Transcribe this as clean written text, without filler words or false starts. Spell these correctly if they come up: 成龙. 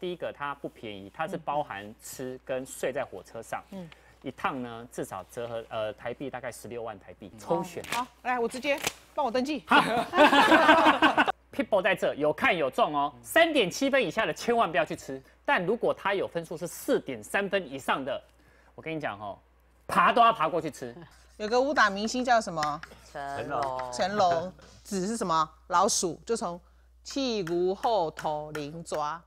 第一个它不便宜，它是包含吃跟睡在火车上，嗯，一趟呢至少折合台币大概16万台币，抽选。好，来我直接帮我登记。好People 在这有看有中哦，3.7分以下的千万不要去吃，但如果它有分数是4.3分以上的，我跟你讲哦，爬都要爬过去吃。有个武打明星叫什么？成龙。成龙子是什么？老鼠，就从屁股后头零抓。